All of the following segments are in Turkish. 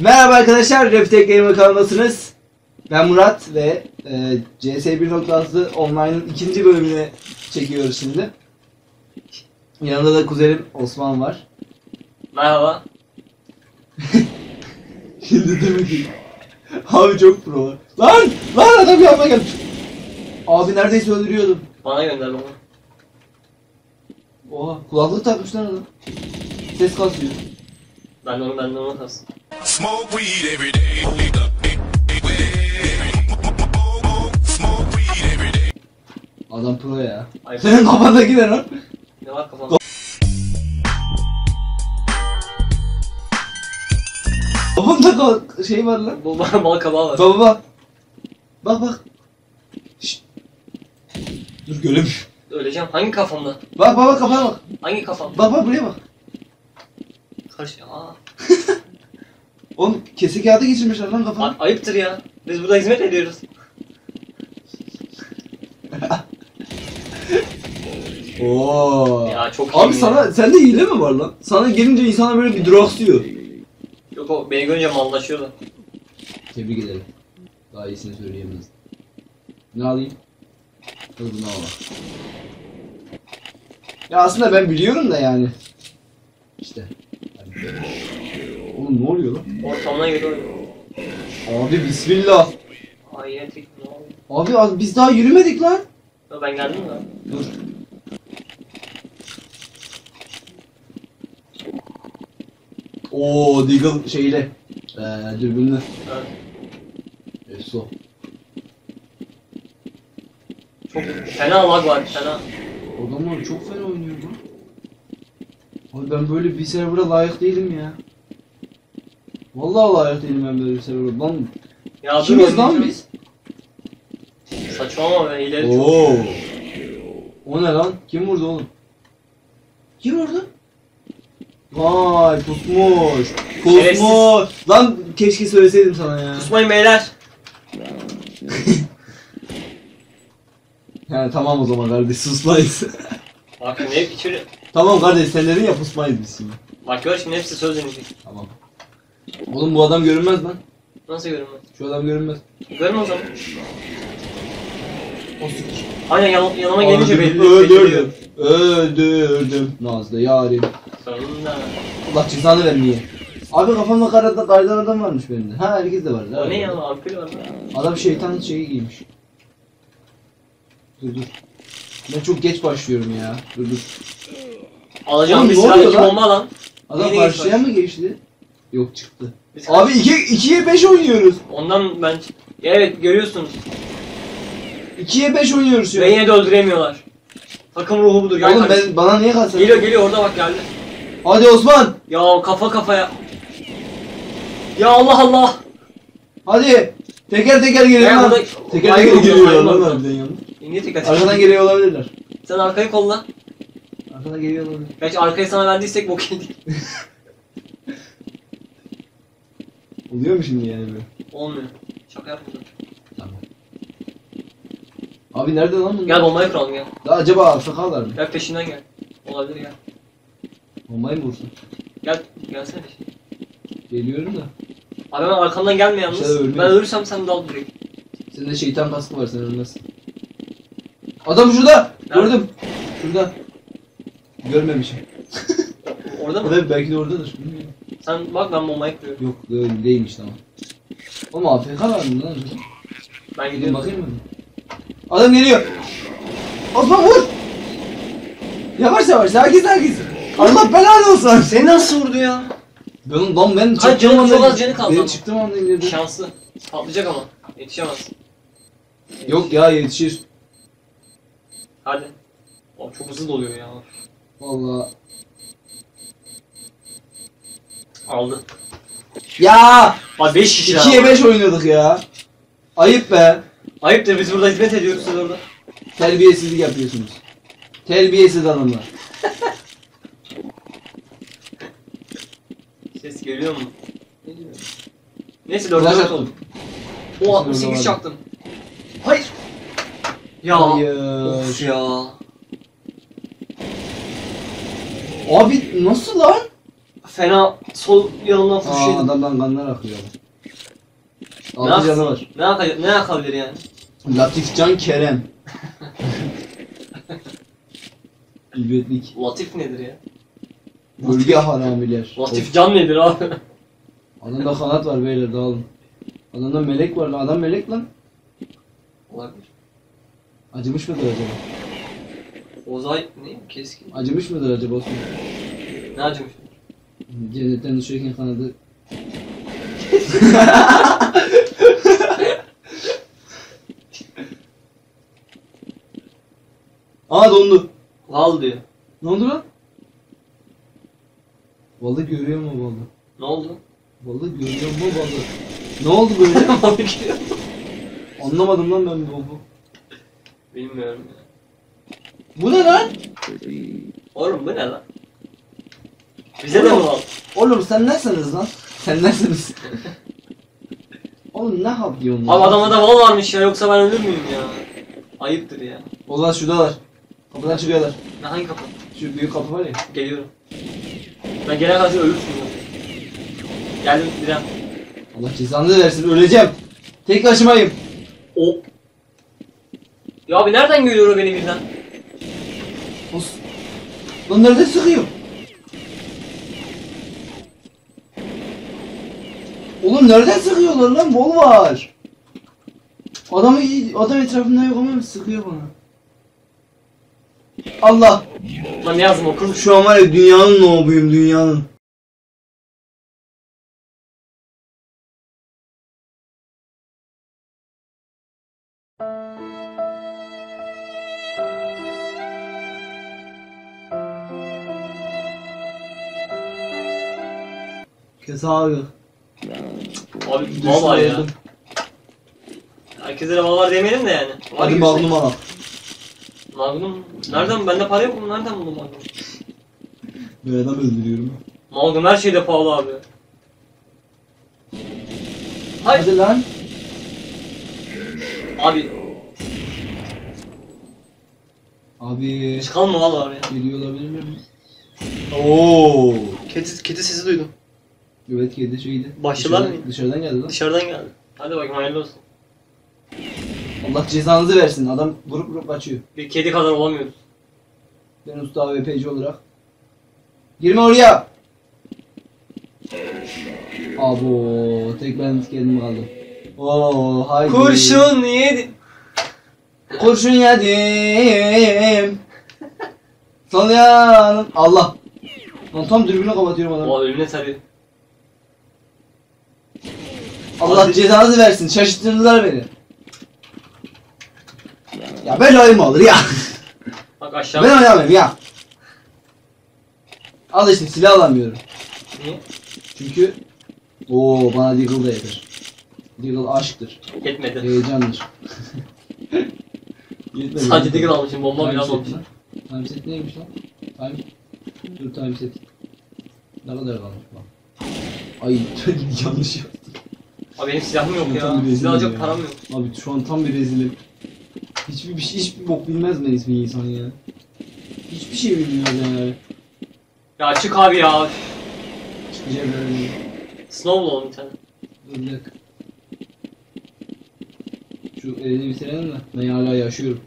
Merhaba arkadaşlar, Rafi Teknemi kanalındasınız. Ben Murat ve CS 1.6 Online'ın ikinci bölümünü çekiyoruz şimdi. Yanında da kuzenim Osman var. Merhaba. Şimdi demek ki abi çok pro var. Lan adam yanıma geldi. Abi neredeyse öldürüyordum. Bana gönder bana. Oha, kulaklık takmış lan adam. Ses kasıyor. Ben de onu tas. Adam pro ya. Ay, senin kafandaki ne lan? Ne var kafanda? Babamda şey var lan. Baba bal kabağı var. Baba. Bak. Şşt. Dur göremiyorum. Öleceğim. Hangi kafamda? Bak baba kafana bak. Hangi kafamda? Baba buraya bak. Karşı. Aa. Oğlum kese kağıdı geçirmişler lan kafana. Ayıptır ya. Biz burada hizmet ediyoruz. Oo. Ya çok iyi. Abi sana sende hile mi var lan? Sana gelince insana böyle bir duraksıyor. Yok o beni görünce mallaşıyordu. Tebrik ederim. Daha iyisini söyleyemezdim. Ne alayım? Hızına var. Ya aslında ben biliyorum da yani. İşte. Oğlum ne oluyor lan? Ortamına geliyor. Abi bismillah. Ay yetik ne oluyor? Abi biz daha yürümedik lan. Ben geldim lan. Dur. Ooo Deagle şeyle dürbünle. Evet. Efso. Çok fena lag var fena. Adamlar çok fena oynuyor bu. Abi ben böyle bir server'a layık değilim ya. Vallahi layık değilim ben böyle bir server'a lan. Ya kimiz lan biz? Saçmalama ben ileri çok. Oo. O ne lan? Kim vurdu oğlum? Kim vurdu? Vay kusmuş. Lan keşke söyleseydim sana ya. Kusmayın beyler. Yani tamam o zaman kardeş susmayız. Bak ne hep içeri. Tamam kardeş sen dedin ya pusmayız biz şimdi. Bak gör şimdi hepsi söz deneyecek. Tamam. Oğlum bu adam görünmez lan. Nasıl görünmez? Şu adam görünmez. Görünmez o zaman. O siktir. Aynen yanıma gelince belli. Öldürdüm Nazlı yarim. Allah cezanı vermiyor. Abi kafamda kardan adam varmış benim de. Ha herkes de var. O ne ya ampul var ya. Adam şeytanın şeyi giymiş. Dur. Ben çok geç başlıyorum ya. Dur. Alacağım bir silah kim olma lan. Adam karşıya mı geçti? Yok çıktı. Abi 2'ye 5 oynuyoruz. Ondan ben... Evet görüyorsunuz. 2'ye 5 oynuyoruz ya. Ve yine de öldüremiyorlar. Takım ruhu budur. Oğlum ben, bana niye kalsın? Geliyor orada bak geldi. Hadi Osman. Ya kafa kafaya. Ya Allah. Hadi. Teker geliyorlar. Teker geliyorlar lan harbiden yanına. Niye teker? Arkadan geliyor olabilirler. Sen arkayı kolla. Arkadan geliyor olabilir. Gerçi arkayı sana verdiysek bok yedik. Oluyor mu şimdi yani böyle? Olmuyor. Şaka yapmıyorum. Tamam. Abi nerede lan bunlar? Gel bombayı kuralım gel. Daha acaba sakarlar mı? Gel peşinden gel. Olabilir gel. Bombayı mı vursun? Gelsene peşinden. Geliyorum da. Abi ben arkamdan gelme yalnız. Ben ölürsem sen dal direkt. Senin de şeytan kaskı var sen ölmezsin. Adam şurada! Nerede? Gördüm. Şurada. Görmemişim. Orada mı? Evet belki de oradadır. Bilmiyorum. Sen bak ben bombayı kuruyorum. Yok değilmiş tamam. Oğlum AFK var mı lan? Ben gidiyorum. Bakayım mı? Adam geliyor. Osman vur. Yavaş sakin. Allah belanı olsun. Seni nasıl vurdu ya? Ben canım çok az canı kaldı. Ben çıktım ondan girdim. Şanslı. Patlayacak ama. Yetişemez. Yok ya yetişir. Hadi. O çok hızlı doluyor ya. Vallahi. Aldı. Ya! Bak 5 kişi. 2'ye 5 oynuyorduk ya. Ayıp be. Ayıptır biz burada hizmet ediyoruz siz orada. Terbiyesizlik yapıyorsunuz. Terbiyesiz adamlar. Ses geliyor mu? Geliyor. Neyse 4'e atalım. O 68 çaktım. Hayır. Ya. Abi nasıl lan? Fena sol yanından fışıydı. Adamdan kanlar akıyor. Altı canı var. Ne yakabilir yani? Latifcan Kerem. İlbetlik. Latif nedir ya? Bölge haramiler. Latifcan nedir abi? Adamda kanat var beyler, dağılın. Adamda melek var lan, adam melek lan. Olabilir. Acımış mıdır acaba? Ozay neyim keskin? Acımış mıdır acaba Osman? Ne acımış? Cennetten düşerken kanadı. Aa dondu. Al diyor. Ne oldu lan? Balık görüyor mu balık? Ne oldu? Balık görüyor mu balık? Ne oldu böyle? Balık görüyor. Anlamadım lan ben bu. Bilmiyorum ya. Bu ne lan? Oğlum bu ne lan? Bize de mi oldu? Oğlum sen nesiniz lan? Sen nesiniz? Oğlum ne yapıyorsun lan? Abi adama da bal varmış ya, yoksa ben ölür müyüm ya? Ayıptır ya. O lan şuradalar. Kapıdan çıkıyorlar. Ne, hangi kapı? Şu büyük kapı var ya. Geliyorum. Ben gelen kadar ölürsün lan. Geldim bir an. Allah cezanı versin, öleceğim. Tek başımayım. O. Ya abi nereden görüyor o beni birden? Os. Lan nerede sıkıyor? Oğlum nereden sıkıyorlar lan? Bol var. Adam etrafında yok ama sıkıyor bana. Allah. Lan yazdım okur. Şu an var ya dünyanın nobuyum, dünyanın. Kes abi. Abi mal var ya. Herkese de mal var demeyelim de yani. Hadi Magnum al. Magnum? Nereden? Bende para yok mu? Nereden buldum Magnum? Bir adam öldürüyorum. Magnum her şeyde pahalı abi. Hayır. Hadi lan. Abi. Çıkalım mı valla abi? Geliyor olabilir mi? Ooo. Kedi sesi duydum. Evet girdi, şeydi. Başladılar mı? Dışarıdan geldi lan. Dışarıdan geldi. Hadi bakayım, hayırlı olsun. Allah cezanızı versin, adam vurup açıyor. Bir kedi kadar olamıyoruz. Ben usta AWP'ci olarak. Girme oraya! Abo, tek ben kendim kaldım. Oo, haydi. Kurşun yedim. Kurşun yedim. Salyanım. Allah. Lan tam dürbünü kapatıyorum adamı. Oha, dürbüne sarıyor. Allah cezanızı versin, şaşırtırdılar beni. Ya ben ayımı alır ya. Bak aşağı. Ben ayamıyorum ya. Al işte, silah alamıyorum. Niye? Çünkü ooo bana Deagle da yeter. Deagle aşktır. Yetmedi. Heyecandır. Yetmedi. Sadece Deagle almışım, bomba bile almamışım. Time set neymiş lan? Dur time set. Ne kadar kalmış lan? Ay yanlış yaptım. Abi benim silahım yok ya. Silah alacak param yok. Abi şu an tam bir rezilim. Hiçbir bok bilmez mi ismi insan ya? Hiçbir şey bilmiyoruz yani. Ya çık abi ya. Çıkacak öyle. Snowball bir tane. Dur bir dakika. Şu elini bitirelim de. Ben hala yaşıyorum.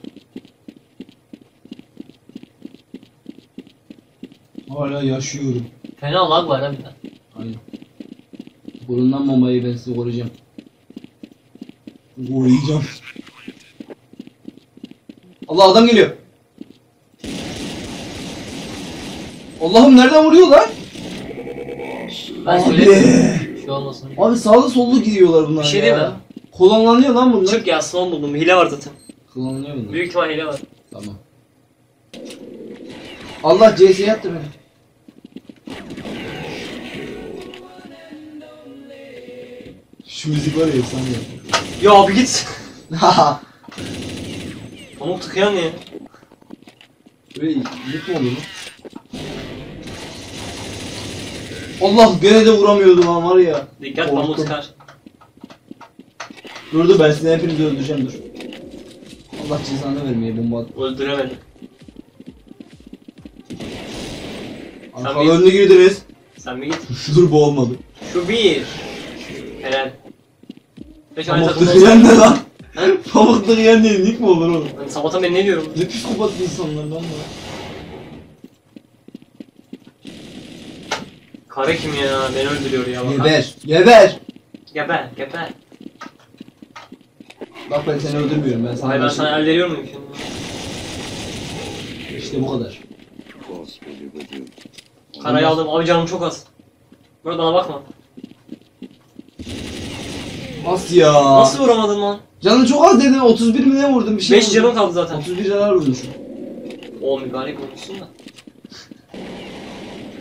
Hala yaşıyorum. Fena lag var ha bir tane. Aynen. Burundan mamayı ben size koruyacağım. Koruyacağım. Allah adam geliyor. Allah'ım nereden vuruyor lan? Ben söyleyeyim. Şu olmasın. Abi sağlı sollu gidiyorlar bunlar. Bir şey değil mi? Kullanılıyor lan bunlar. Çık ya, son buldum. Hile var zaten. Kullanılıyor bunlar. Büyük ihtimal hile var. Tamam. Allah CS yaptı beni. Şu müzik var ya, efsane ya. Ya abi git. Haha. Pamuk tıkayan ya. Böyle yık mı oldu lan? Allah gene de vuramıyordum lan var ya. Dikkat, pamuk tıkar. Dur ben size hepinizi öldüreceğim dur. Allah cezanı vermeye bomba at. Öldüremedim. Arkalarını girdiniz. Sen bir git. Dur bu olmadı. Şu bir. Helal. Pamuklu giyen ne lan? Pamuklu giyen ne? Nick mi olur oğlum? Hani sabahtan ben ne diyorum? Ne psikopat insanlardan da. Kare kim ya? Beni öldürüyor ya. Geber. Geber. Geber. Geber. Bak ben seni öldürmüyorum. Ben sana hayır ben sana öldürüyor muyum şimdi? İşte bu kadar. Karayı aldım. Abi canım çok az. Burada bana bakma. Nasıl ya? Nasıl vuramadın lan? Canım çok az dedin. 31 mi ne vurdun bir şey? 5 canım kaldı zaten. 31 canar vurdum şu an. O mübarek olmuşsun da.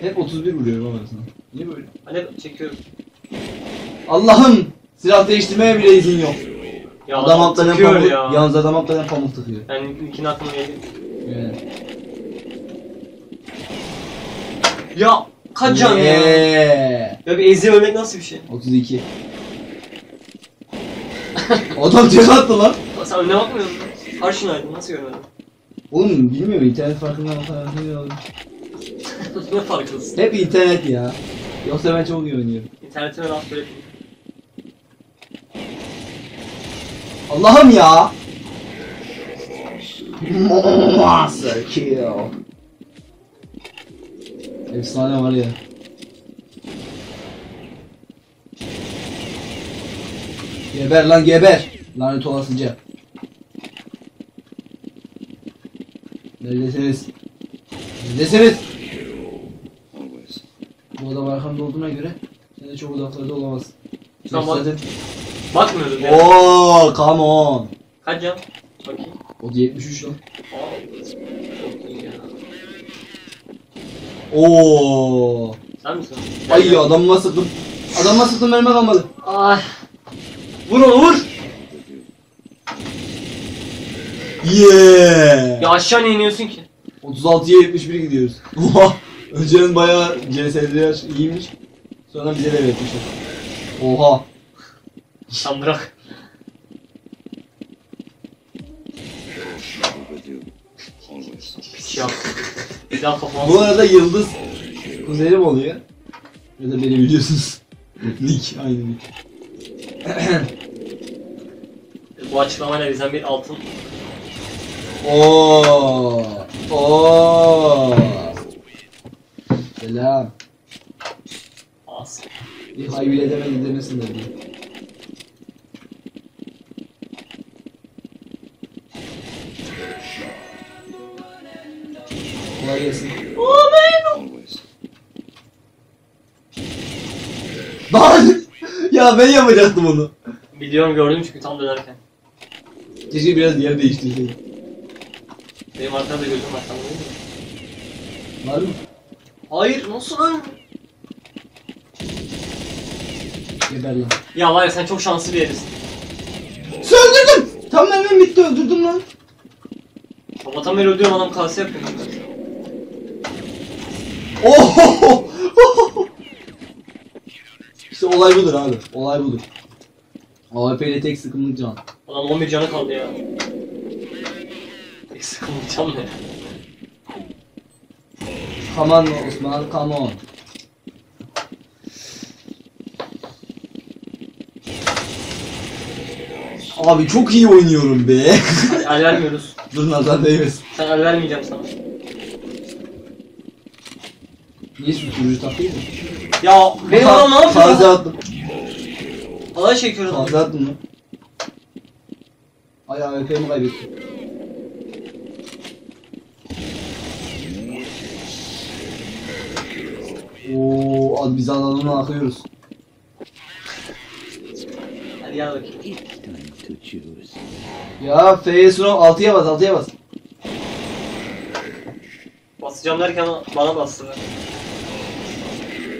Hep 31 vuruyorum ama sana. Niye böyle? Hadi çekiyorum. Allah'ım! Silah değiştirmeye bile izin yok. Ya adam atlayan pamuk, ya. Yalnız adam atlayan pamuk tıkıyor. Yani ikini aklıma geldi. Evet. Ya kaç can ya? Ya bir Ezreal ölmek nasıl bir şey? 32. Adam tek attı lan. Sen önüne bakmıyor musun? Karşınaydın, nasıl görmedin? Oğlum bilmiyorum, internet farkından bakıyorum. Ne farklısın? Hep internet ya. Yoksa ben çok iyi oynuyorum. İnternetime laf böyle. Allah'ım ya! Monster kill! Efsane var ya. Geber lan geber! Lanet olasıca. Neredesiniz? Neredesiniz? Bu adam arkamda olduğuna göre sen de çok uzaklarda olamazsın. Tamam. Bakmıyordun ya. Ooo come on. Kaç can? Bakayım. O 73 lan. Ooo. Sen misin? Ay adamıma sıktım. Adamıma sıktım, mermi kalmadı. Ah. Vur onu vur. Yeah. Ya aşağı niye iniyorsun ki? 36'ya 71 gidiyoruz. Oha. Önceden bayağı CS'ler iyiymiş. Sonra bize de vermişler. Oha. Sen bırak. Bu arada Yıldız kuzenim oluyor. Ya da beni biliyorsunuz. Nick, aynı Nick. Bu açıklamayla bizden bir altın. Oo. Oo. Selam. Asıl. Bir hay bile demedi demesin de diye. Kolay gelsin. Lan! Ya ben yapacaktım onu. Biliyorum, gördüm çünkü tam dönerken. Keşke biraz yer değiştirseydim. Benim arkamda gözüm var, sen değil mi? Var mı? Hayır, nasıl lan? Geber lan. Ya var ya, sen çok şanslı bir herifsin. Öldürdüm! Tam benim bitti, öldürdüm lan. Baba tam beni öldürüyorum, adam kase yapıyor. Ohohoho! İşte olay budur abi, olay budur. AWP'yle tek sıkımlık can. Adam 11 canı kaldı ya. Tek sıkımlık can ne? Come on Osman, come on. Abi çok iyi oynuyorum be. El vermiyoruz. Dur nazar değmesin. Sen el vermeyeceğim sana. Niye sürücü takıyı mı? Ya benim adam ne yapıyor? Taze attım. Alay çekiyorum. Taze attım lan. Ay AWP'mi kaybettim. Ooo biz adamına akıyoruz. Hadi gel bakayım. Ya F'ye sunu 6'ya bas, 6'ya bas. Basacağım derken bana bastılar.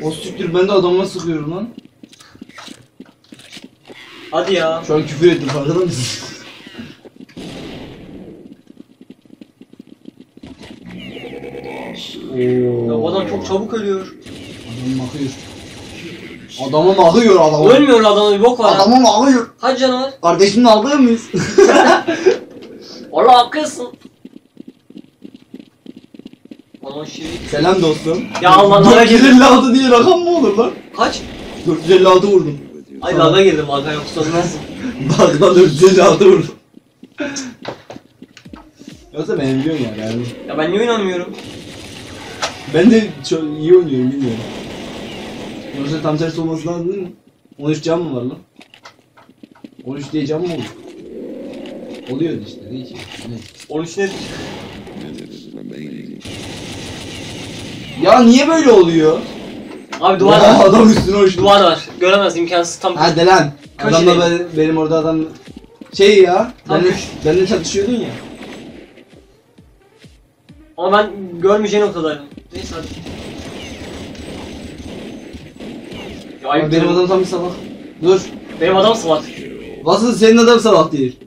O siktir, ben de adamıma sıkıyorum lan. Hadi ya. Şu an küfür ettim, farkında mısın? Ya o adam çok çabuk ölüyor. Adamım akıyor. Adamım akıyor adamım. Ölmüyor adamım, bok var. Adamım akıyor. Kaç canı var? Kardeşimle alıyor muyuz? Valla akıyorsun. Selam dostum. Ya Allah, lada gelir lada diye rakam mı olur lan? Kaç? 456 vurdum. Ay lada geldim, lada yoksa olmaz. Bak lan 456 vurdum. Yoksa ben biliyorum ya yani. Ya ben niye oynamıyorum? Ben de çok iyi oynuyorum, bilmiyorum. Yoksa tam tersi olması lazım değil mi? 13 can mı var lan? 13 diye can mı olur? Oluyor işte, değil ki. Ne? 13 nedir? Ya niye böyle oluyor? Abi duvar ya, var. Adam üstüne uçtu. Duvar var. Göremez, imkansız tam. Hadi lan. Adamla benim orada adam şey ya. Benimle çatışıyordun ya. Ama ben görmeyeceğin noktadaydım. Neyse hadi. Ya, ayıp benim adam tam bir salak. Dur. Benim adam salak. Nasıl senin adam salak değil?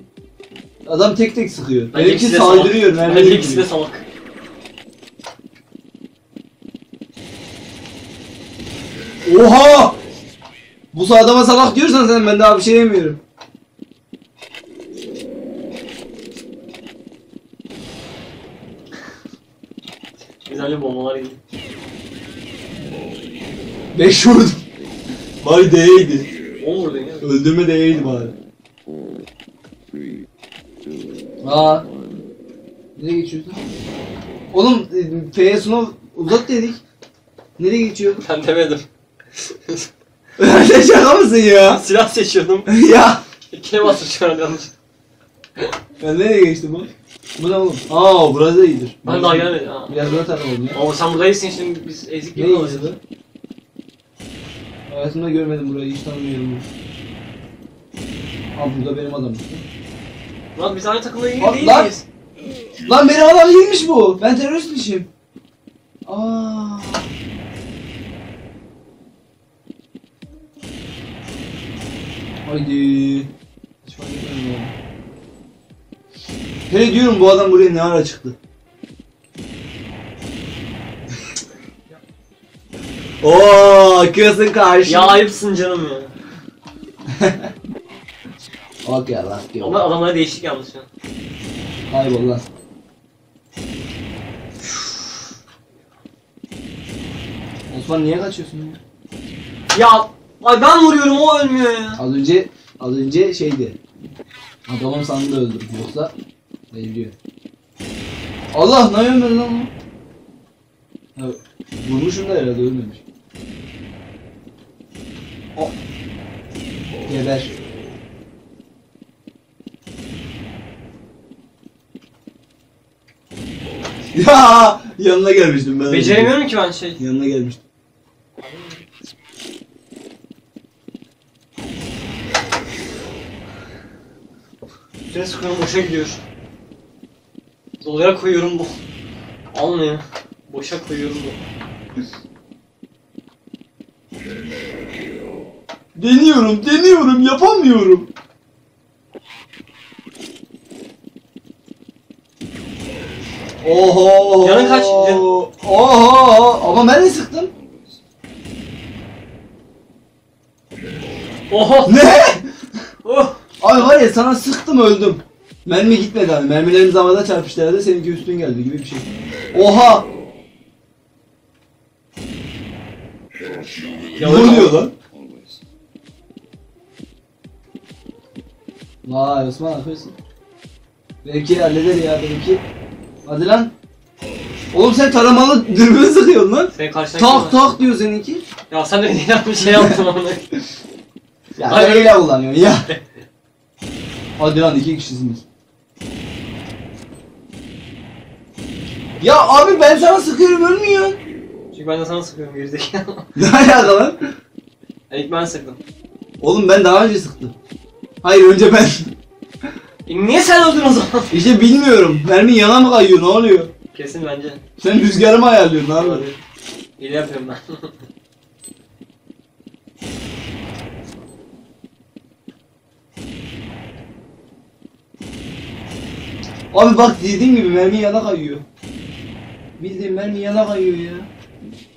Adam tek tek sıkıyor. Benimki saldırıyor. Benimki ikisi de salak. Oha! Bu adama salak diyorsan sen, ben daha bir şey yemiyorum. Güzel bombalar yedi. 5 vurdum. Bari değeydi. 10 vurdun ya. Öldürme değeydi bari. Aa. Nereye geçiyorsun? Oğlum F'ye sınav uzat dedik. Nereye geçiyordun? Ben demedim. Öyle şaka mısın ya? Silah seçiyordum. Ya. İkiye basmışlar yanlış. Ben nereye geçtim bak? Bu ne oğlum? Aa burası da iyidir. Ben daha gelmedim ha. Biraz daha tarla oldum ya. Ama sen buradaysın şimdi, biz ezik gibi olacağız. Hayatımda görmedim burayı, hiç tanımıyorum. Aa burada benim adamım. Lan biz aynı takımda iyi değiliz. Lan benim adam değilmiş bu. Ben teröristmişim. Aaa. Haydi. Hiç fark etmem ya. Hele diyorum bu adam buraya ne ara çıktı? Ooo kıyasın karşı. Ya ayıpsın canım ya. Bak ya lan. Ama adamlara değişik yapmış ya. Kaybol lan. Osman niye kaçıyorsun ya? Ya. Ay ben vuruyorum, o ölmüyor ya. Az önce şeydi. Adamım sandı da öldüm. Yoksa deliriyor. Allah ne ölmedi lan o? Ya, vurmuşum da herhalde ölmemiş. Oh. Geber. Ya yanına gelmiştim ben. Beceremiyorum ki ben şey. Yanına gelmiştim. Üstüne sıkıyorum, boşa gidiyor. Doluya koyuyorum bu. Almıyor. Boşa koyuyorum bu. Deniyorum, yapamıyorum. Oho. Canın kaç? Oho. Ama ben de sıktım. Oho. Ne? Oh. Abi var ya sana sıktım öldüm. Mermi gitmedi abi. Mermilerimiz havada çarpıştı herhalde, seninki üstün geldi gibi bir şey. Oha! Ne oluyor lan? Vay Osman yapıyorsun. Belki halleder ya belki. Hadi lan. Oğlum sen taramalı dürbün sıkıyorsun lan. Tak tak diyor seninki. Ya sen de bir şey yaptın onu. Ya neyle kullanıyorsun ya? Hadi lan iki kişisiniz. Ya abi ben sana sıkıyorum ölmüyorsun. Çünkü ben de sana sıkıyorum gerizekalı. Ne alaka lan? İlk ben sıktım. Oğlum ben daha önce sıktım. Hayır önce ben. Niye sen öldün o zaman? İşte bilmiyorum. Mermin yana mı kayıyor, ne oluyor? Kesin bence. Sen rüzgarı mı ayarlıyorsun abi? İyi yapıyorum ben. Abi bak dediğim gibi mermi yana kayıyor. Bildiğin mermi yana kayıyor ya.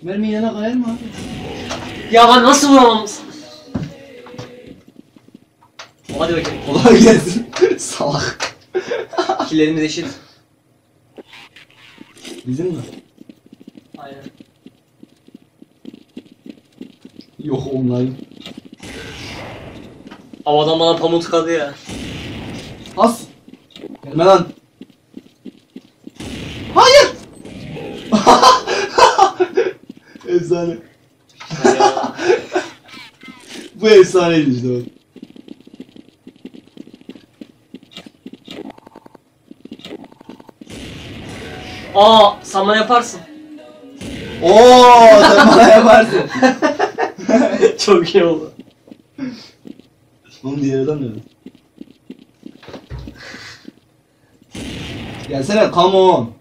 Mermi yana kayar mı abi? Ya ben nasıl vuramam? Hadi bakayım. Kolay gelsin. Salak. Killerimiz eşit. Bizim mi? Yok online. Havadan bana pamuk tıkadı ya. As. Gelme lan. Hayır. Efsane. Bu efsaneydi işte bak. Aa, sen bana yaparsın. Oo, sen bana yaparsın. Çok iyi oldu. Oğlum diğeri adam ya. Gelsene, come on.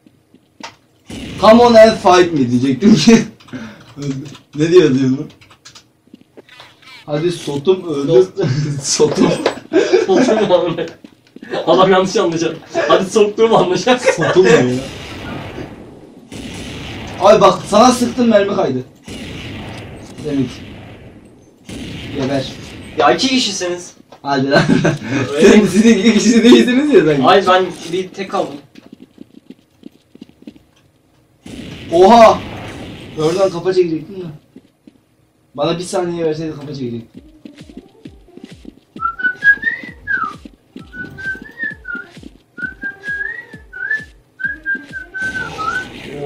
Come on and fight me diyecektim ki. Ne diyor bunu? Hadi sotum öldü. Sotum. Sotum anlıyor. Adam yanlış anlayacak. Hadi soktuğumu anlayacak. Sotum ne ya? Ay bak sana sıktım, mermi kaydı. Demek. Geber. Ya iki kişisiniz. Hadi lan. Siz iki kişi değilsiniz ya sanki. Hayır ben bir tek kaldım. Oha! Oradan kafa çekecektim de. Bana bir saniye verseydi kafa çekecektim.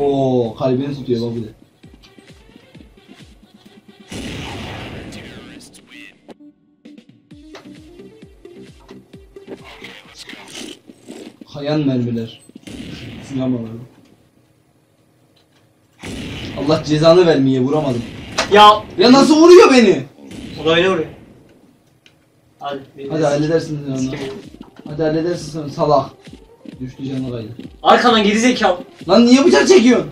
Oo, kalbini tutuyor bak bir de. Kayan mermiler. Sinemaları. Allah cezanı vermeye, vuramadım. Ya! Ya nasıl vuruyor beni? O da öyle vuruyor. Hadi halledersin sen onu. Hadi halledersin sen salak. Düştü canına kaydı. Arkadan geri zekalı. Lan niye bıçak çekiyorsun?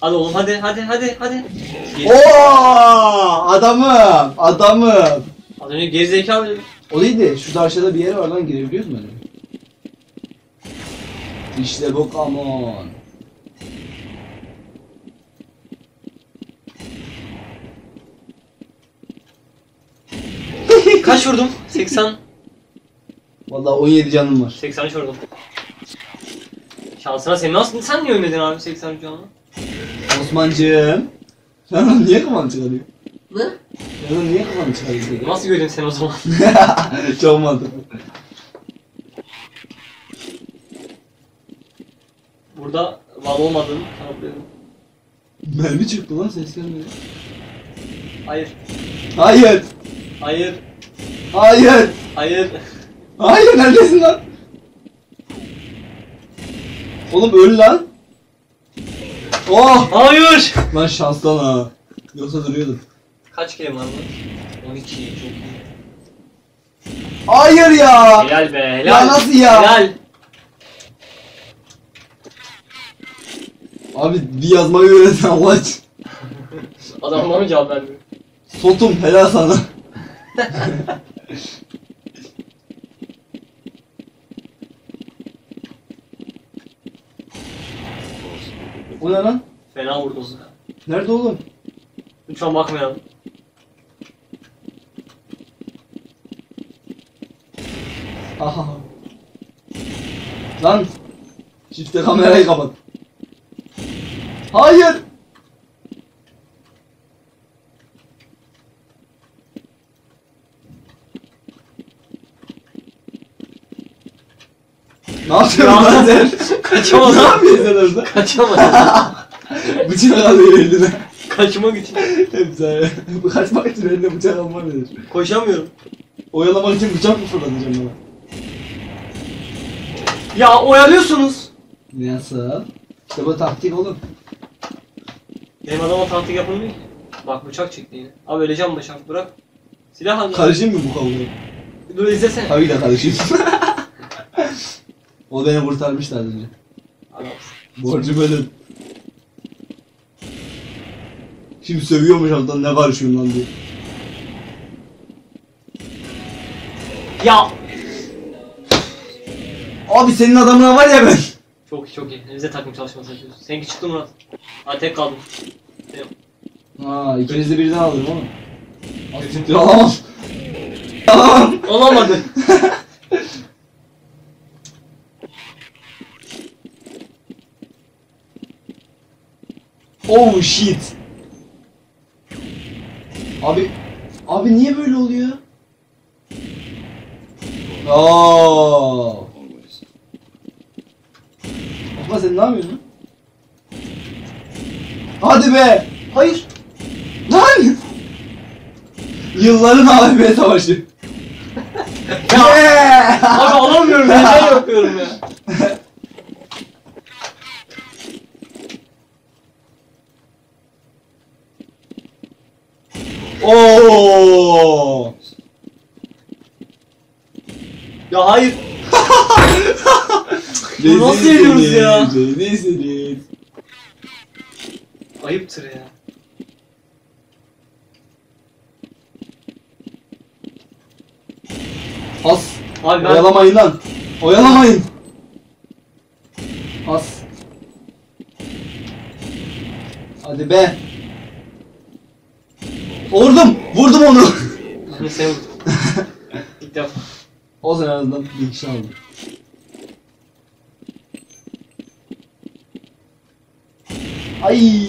Hadi oğlum hadi. Ooo! Adamım. Az önce geri zekalı. O değildi. Şurada aşağıda bir yer var lan, girebiliyoruz mu? İşte bu, come on. Kaç vurdum? 80. Vallahi 17 canım var. 83 vurdum. Şansına sen nasıl, sen niye ölmedin abi 83 canlı? Osmancığım. Sen niye kafanı çıkarıyor? Ne? Sen niye kafanı çıkarıyor? Nasıl gördün sen o zaman? Çok mantıklı. Burada var olmadığını kanıtlayalım. Mermi çıktı lan, ses gelmedi. Hayır neredesin lan? Oğlum öl lan. Oh! Hayır! Lan şanslan ha. Yoksa duruyordum. Kaç kere var lan? 12, çok iyi. Hayır ya! Helal be, helal. Ya nasıl ya? Helal. Abi bir yazmayı öğretsen Allah aç. Adam bana mı cevap vermiyor? Sotum, helal sana. O ne lan? Fena vurdum. Nerede oğlum? Lütfen bakmayalım. Aha. Lan! Çifte kamerayı kapat. Hayır! Ne yapıyorsun lan sen? Kaçamadın. Ne yapıyorsun sen orada? Kaçamadın. Bıçak alıyor eline. Kaçmak için. Hepsi. Kaçmak için eline bıçak almam gerekir. Koşamıyorum. Oyalamak için bıçak mı fırlatacağım bana? Ya oyalıyorsunuz. Nasıl? İşte bu taktik oğlum. Benim adama taktik yapılmıyor ki. Bak bıçak çekti yine. Abi öleceğim, bıçak bırak. Silah al. Karışayım mı bu kavgaya? Dur izlesene. Tabii de karışayım. O beni kurtarmıştı az önce. Borcu bölüm. Şimdi sövüyormuş alttan, ne karışıyorsun lan diye. Ya! Abi senin adamına var ya ben! Çok iyi. Elinize takım çalışması yapıyorsun. Seninki çıktı Murat. Ha tek kaldım. Haa ikiniz de birden aldım oğlum. Aslında alamam. Olamadı. Oh shit. Abi niye böyle oluyor? Baba sen ne yapıyorsun? Hadi be! Hayır! Lan! Yılların AVM savaşı. Ya! Abi alamıyorum, neden yapıyorum ya? Ooo! Ya hayır! Bunu nasıl ediyoruz ya? Neyse. Ayıptır ya. As! Abi ben... Oyalamayın lan! Oyalamayın! As! Hadi be! Vurdum onu! Şimdi sen vurdun. İlk defa. O zamandan bir kişi aldım. Ay!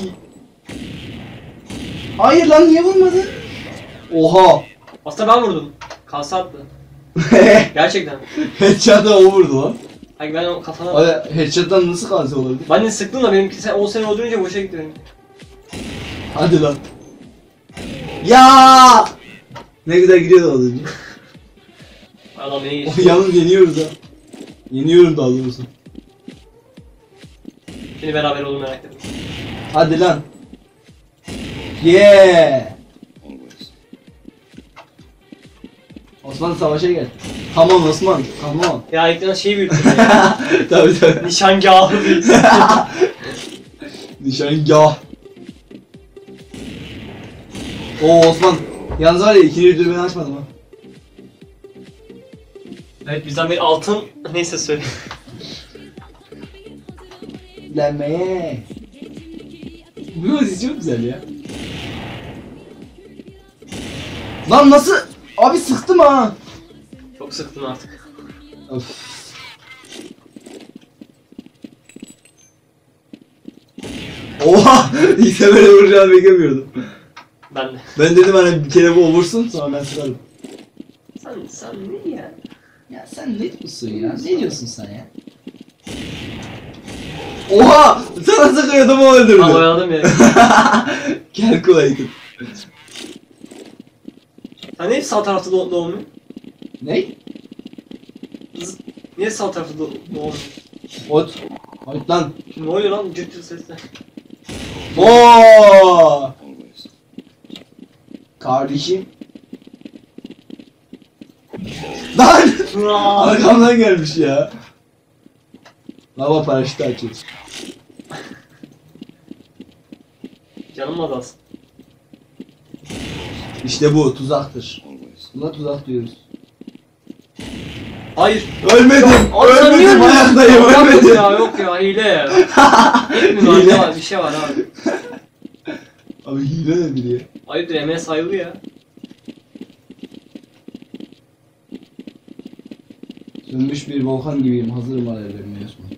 Hayır lan, niye vurmadın? Oha! Aslında ben vurdum. Kalsa attı. Gerçekten. Headshot'tan o vurdu lan. Hayır ben o kafana... Hayır, headshot'tan nasıl kalsa olabilir? Ben de sıktım da benimki sen 10 sene öldürünce boşa gitti benim. Hadi lan. Ya! Ne güzel gidiyordu az önce. Adam beni geçti. Yalnız yeniyoruz ha. Yeniyorum da az önce. Şimdi beraber olun, merak ettim. Hadi lan. Yeah! Osman savaşa gel. Tamam Osman, tamam. Ya ilk önce şey büyüttün ya. Tabii. Nişangahı büyüttün. Nişangah. Oo Osman, yalnız var ya ikinci dürbünü açmadım ha. Evet bizden bir altın, neyse söyle. Lenmeye. Bu müziği çok güzel ya. Lan nasıl? Abi sıktım ha. Çok sıktın artık. Of. Oha! İlk böyle vuracağını beklemiyordum. Ben dedim hani bir kere bu olursun sonra ben sıralım. Sen ne ya? Ya sen ne diyorsun ya? Ne diyorsun sen ya? Oha! Sana sıkıyordum, o öldürdü. Ama oyaladım ya. Gel kolay git. Sen niye sağ tarafta doğmuyor? Ne? Niye sağ tarafta doğmuyor? Ot. Ot lan. Ne oluyor lan? Cırtır sesler. Ooo! Kardeşim. Lan! Arkamdan gelmiş ya. Lava paraşütü açıyoruz. Canım azalsın. İşte bu tuzaktır. Buna tuzak diyoruz. Hayır. Ölmedim. Ayaktayım. Ölmedim. Ya, yok ya, hile ya. Hile. Bir şey var abi. Abi hile ne biliyor? Ayıptır, emeğe sayılı ya. Sönmüş bir volkan gibiyim, hazırım alevlerime Osman.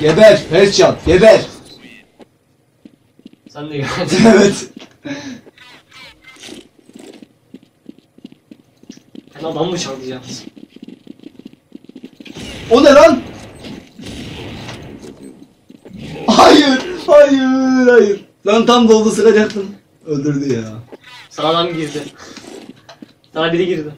Geber, headshot, geber! Sen de geldin. Evet. Ben adamı mı çalacağım? O ne lan? Hayır. Lan tam doldu, sıkacaktım. Öldürdü ya. Sana adam girdi. Sana biri girdi.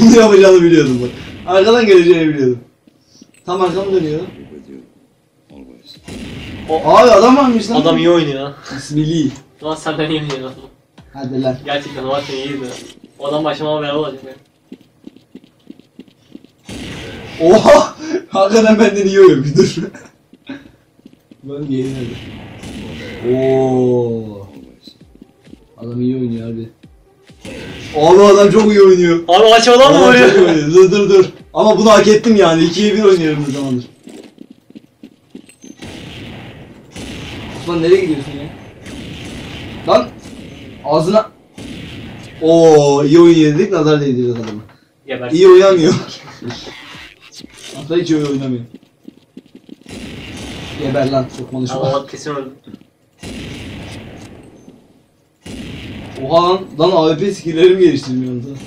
Bunu yapacağını biliyordum bak. Arkadan geleceğini biliyordum. Tam arkam dönüyor. Abi adam varmış lan. Adam iyi oynuyor ha. Bismillah. Lan senden iyi oynuyor lan. Hadi lan. Gerçekten o artık iyiydi. O adam başıma beraber olacak ya. Oha! Hakikaten benden iyi oynuyor, bir dur. Ben yenildim. Ooo! Adam iyi oynuyor abi. Abi adam çok iyi oynuyor. Abi açmadan mı oynuyor? Dur. Ama bunu hak ettim yani. 2-1 oynuyorum bu zamandır. Osman nereye gidiyorsun ya? Lan! Ağzına... Ooo! İyi oyun yedik, nazar değdireceğiz adamı. Gebersin. İyi oynamıyor. da hiç öyle oynamıyor. Geber lan, sokmalı şu an. Kesin öldü. Oha lan, lan AWP skill'lerimi geliştirmiyorum da.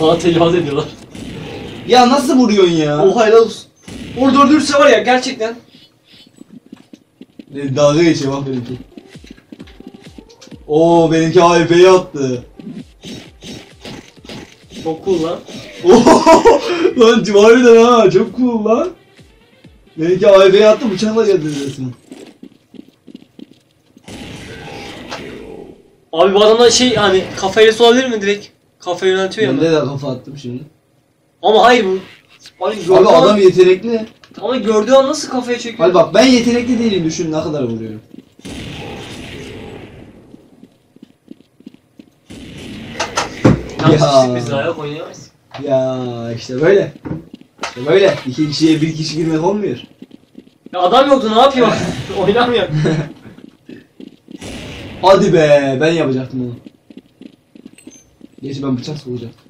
Bana telifaz ediyorlar. Ya nasıl vuruyorsun ya? Oha helal olsun. Orada öldürürse var ya gerçekten. Dalga geçiyor bak benimki. Oo benimki AWP'yi attı. Çok cool lan. Lan harbiden ha, çok cool lan. Benimki AWP'yi attı, bıçakla geldi resmen. Abi bu adamdan şey hani kafayla olabilir mi direkt? Kafayı yönetiyor ya. Ben de kafa attım şimdi. Ama hayır bu. Abi adam yetenekli. Ama gördüğü an nasıl kafaya çekiyor? Hadi bak ben yetenekli değilim, düşün ne kadar vuruyorum. Ya. Ya işte böyle. İşte böyle. İki kişiye bir kişi girmek olmuyor. Ya adam yoktu, ne yapıyor? Oynamıyor. Hadi be, ben yapacaktım onu. Gerçi ben bıçak sokacaktım.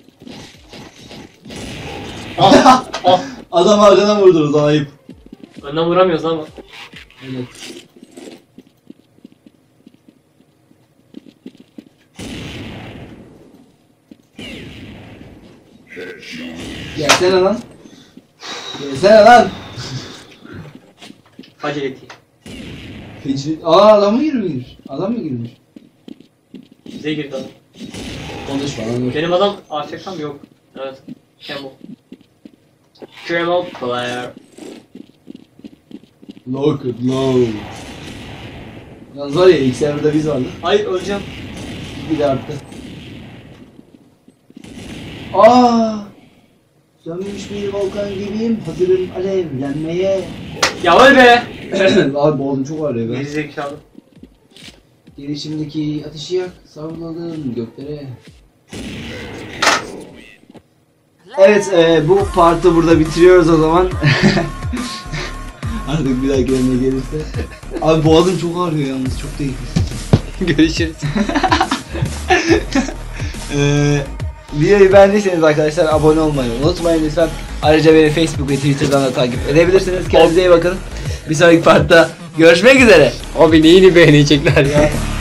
Ah, ah. Adam arkadan vurdunuz, ayıp. Önden vuramıyoruz ama. Evet. Gelsene lan. Gelsene lan. Acele ettik. Feci... Aa adam mı girmiş? Adam mı girmiş? Bize girdi adam. Konuşma lan. Benim adam AFK'm yok. Evet. Campbell. Campbell player. Look at low. Yalnız var ya ilk serverda biz vardı. Hayır öleceğim. Bir de arttı. Aaa. Sönmüş bir volkan gibiyim, hazırım alevlenmeye. Ya öl be! Abi boğazım çok ağrıyor be. Geri zekalı. Girişimdeki ateşi yak, savrulalım göklere. Evet, bu partı burada bitiriyoruz o zaman. Artık bir dahaki önüne gelirse. Abi boğazım çok ağrıyor yalnız, çok değil. Görüşürüz. Videoyu beğendiyseniz arkadaşlar abone olmayı unutmayın lütfen. Ayrıca beni Facebook ve Twitter'dan da takip edebilirsiniz. Kendinize iyi bakın. Bir sonraki partta görüşmek üzere. Abi neyini beğenecekler ya.